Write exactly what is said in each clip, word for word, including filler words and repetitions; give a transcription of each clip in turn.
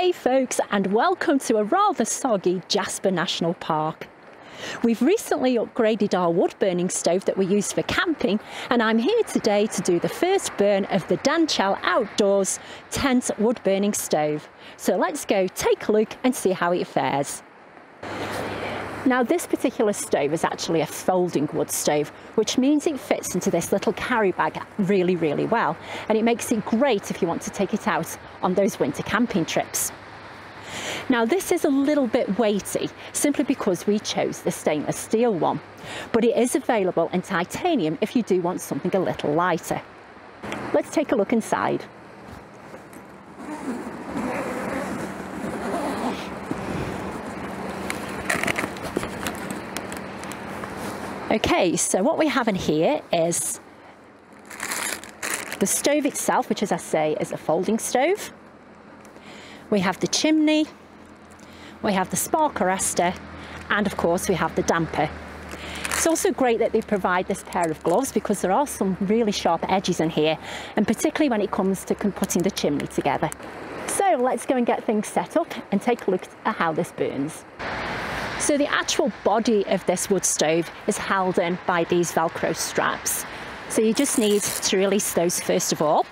Hey folks, and welcome to a rather soggy Jasper National Park. We've recently upgraded our wood burning stove that we use for camping, and I'm here today to do the first burn of the Danchel Outdoors tent wood burning stove. So let's go take a look and see how it fares. Now, this particular stove is actually a folding wood stove, which means it fits into this little carry bag really, really well. And it makes it great if you want to take it out on those winter camping trips. Now, this is a little bit weighty, simply because we chose the stainless steel one, but it is available in titanium if you do want something a little lighter. Let's take a look inside. Okay, so what we have in here is the stove itself, which, as I say, is a folding stove. We have the chimney, we have the spark arrestor, and of course we have the damper. It's also great that they provide this pair of gloves, because there are some really sharp edges in here, and particularly when it comes to putting the chimney together. So let's go and get things set up and take a look at how this burns. So the actual body of this wood stove is held in by these Velcro straps. So you just need to release those first of all.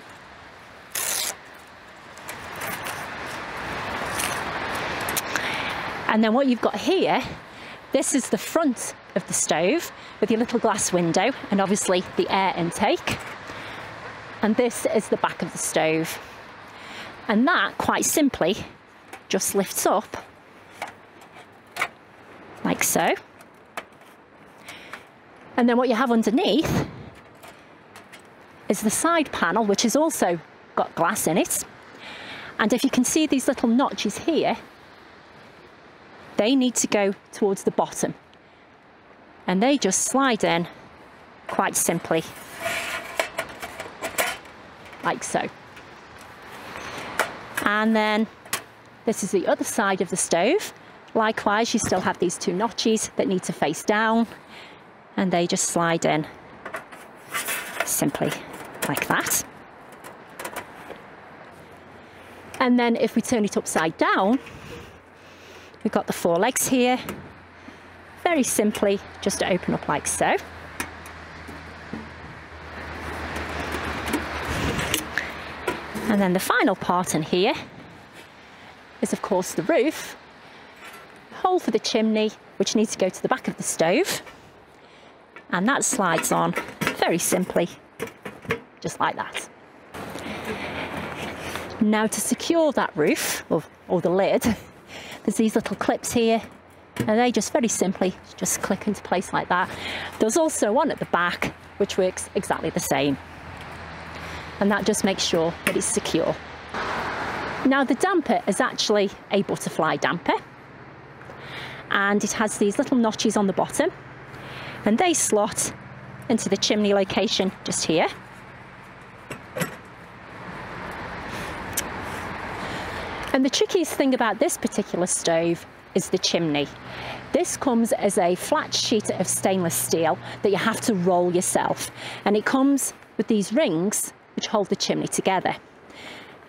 And then what you've got here, this is the front of the stove with your little glass window and obviously the air intake. And this is the back of the stove. And that, quite simply, just lifts up like so. And then what you have underneath is the side panel, which has also got glass in it. And if you can see these little notches here, they need to go towards the bottom. And they just slide in quite simply, like so. And then this is the other side of the stove. Likewise, you still have these two notches that need to face down, and they just slide in simply like that. And then if we turn it upside down, we've got the four legs here. Very simply, just open up like so. And then the final part in here is, of course, the roof. Hole for the chimney, which needs to go to the back of the stove, and that slides on very simply, just like that. Now, to secure that roof or, or the lid, there's these little clips here, and they just very simply just click into place like that. There's also one at the back which works exactly the same, and that just makes sure that it's secure. Now, the damper is actually a butterfly damper, and it has these little notches on the bottom, and they slot into the chimney location just here. And the trickiest thing about this particular stove is the chimney. This comes as a flat sheet of stainless steel that you have to roll yourself, and it comes with these rings which hold the chimney together.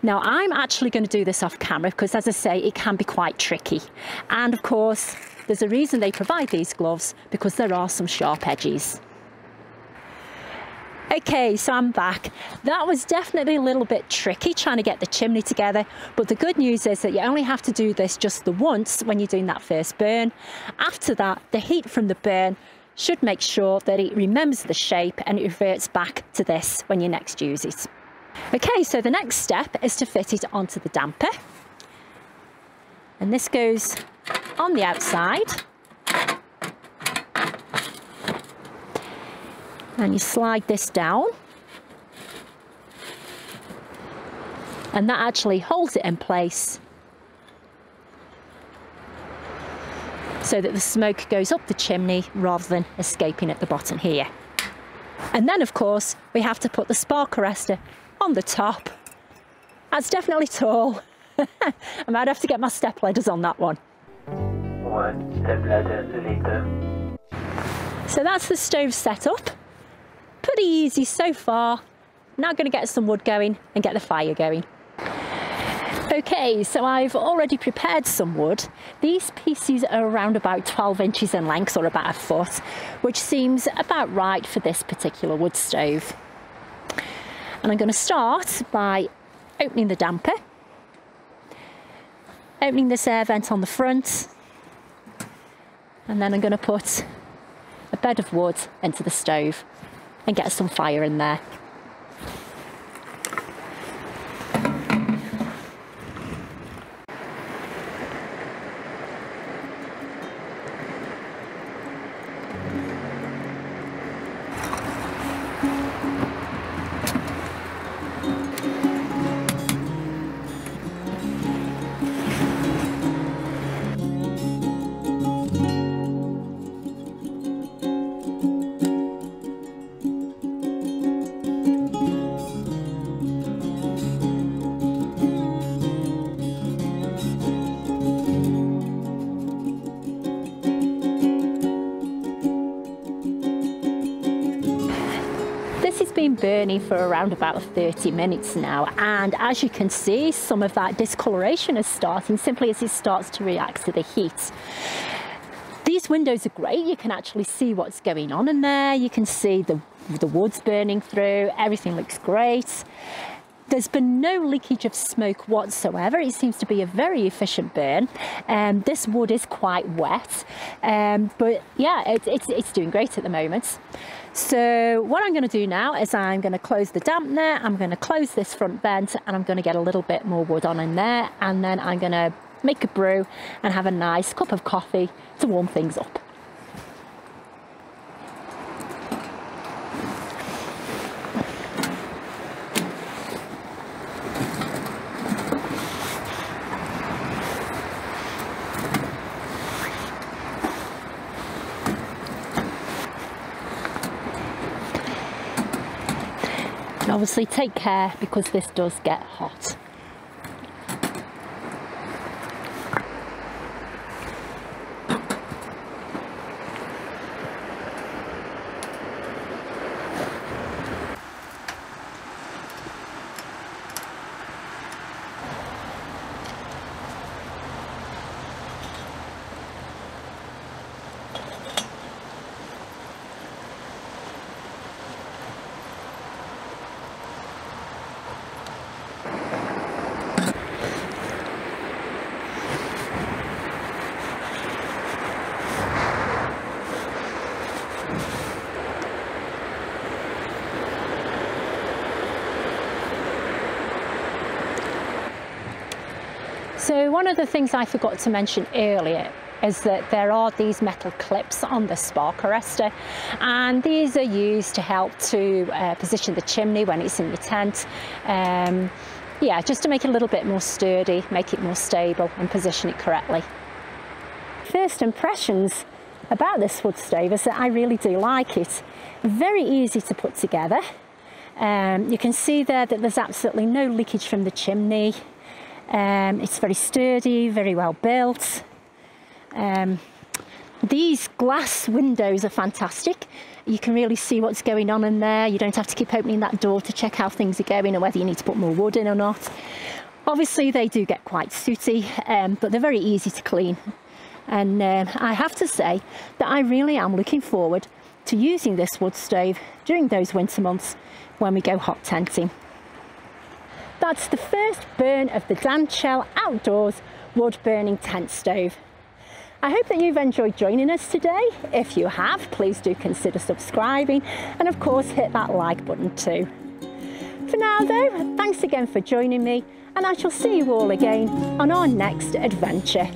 Now, I'm actually going to do this off camera because, as I say, it can be quite tricky. And of course, there's a reason they provide these gloves, because there are some sharp edges. Okay, so I'm back. That was definitely a little bit tricky trying to get the chimney together, but the good news is that you only have to do this just the once when you're doing that first burn. After that, the heat from the burn should make sure that it remembers the shape and it reverts back to this when you next use it. Okay, so the next step is to fit it onto the damper, and this goes on the outside, and you slide this down, and that actually holds it in place so that the smoke goes up the chimney rather than escaping at the bottom here. And then, of course, we have to put the spark arrestor on the top. That's definitely tall. I might have to get my step ladders on that one. One step ladder later. So that's the stove set up. Pretty easy so far. Now I'm going to get some wood going and get the fire going. Okay, so I've already prepared some wood. These pieces are around about twelve inches in length, or about a foot, which seems about right for this particular wood stove. And I'm going to start by opening the damper, opening this air vent on the front, and then I'm going to put a bed of wood into the stove and get some fire in there. Been burning for around about thirty minutes now, and as you can see, some of that discoloration is starting simply as it starts to react to the heat. These windows are great. You can actually see what's going on in there. You can see the, the wood's burning through. Everything looks great. There's been no leakage of smoke whatsoever. It seems to be a very efficient burn. Um, this wood is quite wet, um, but yeah, it, it's, it's doing great at the moment. So what I'm going to do now is I'm going to close the dampener, I'm going to close this front vent, and I'm going to get a little bit more wood on in there, and then I'm going to make a brew and have a nice cup of coffee to warm things up. Obviously take care, because this does get hot. So one of the things I forgot to mention earlier is that there are these metal clips on the spark arrestor, and these are used to help to uh, position the chimney when it's in your tent. Um, yeah, just to make it a little bit more sturdy, make it more stable, and position it correctly. First impressions about this wood stove is that I really do like it. Very easy to put together. Um, you can see there that there's absolutely no leakage from the chimney. Um, it's very sturdy, very well built. Um, these glass windows are fantastic. You can really see what's going on in there. You don't have to keep opening that door to check how things are going or whether you need to put more wood in or not. Obviously they do get quite sooty, um, but they're very easy to clean. And um, I have to say that I really am looking forward to using this wood stove during those winter months when we go hot tenting. That's the first burn of the Danchel Outdoors wood burning tent stove. I hope that you've enjoyed joining us today. If you have, please do consider subscribing, and of course hit that like button too. For now though, thanks again for joining me, and I shall see you all again on our next adventure.